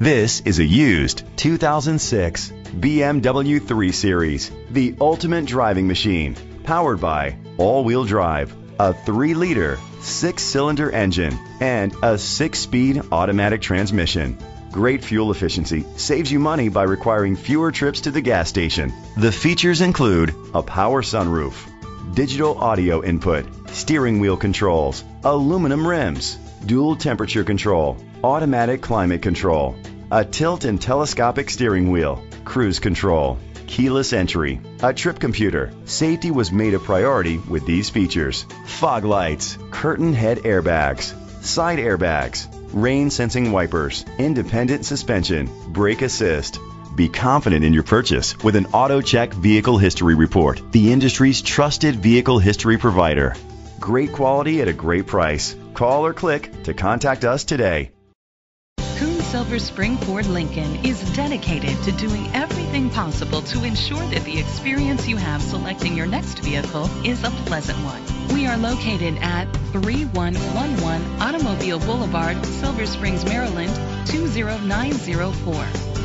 This is a used 2006 BMW 3 Series, the ultimate driving machine, powered by all-wheel drive, a 3-liter, 6-cylinder engine, and a 6-speed automatic transmission. Great fuel efficiency saves you money by requiring fewer trips to the gas station. The features include a power sunroof, digital audio input, steering wheel controls, aluminum rims, dual temperature control, automatic climate control, a tilt and telescopic steering wheel, cruise control, keyless entry, a trip computer. Safety was made a priority with these features: fog lights, curtain head airbags, side airbags, rain sensing wipers, independent suspension, brake assist. Be confident in your purchase with an AutoCheck Vehicle History Report, the industry's trusted vehicle history provider. Great quality at a great price. Call or click to contact us today. Coon Silver Spring Ford Lincoln is dedicated to doing everything possible to ensure that the experience you have selecting your next vehicle is a pleasant one. We are located at 3111 Automobile Boulevard, Silver Springs, Maryland 20904.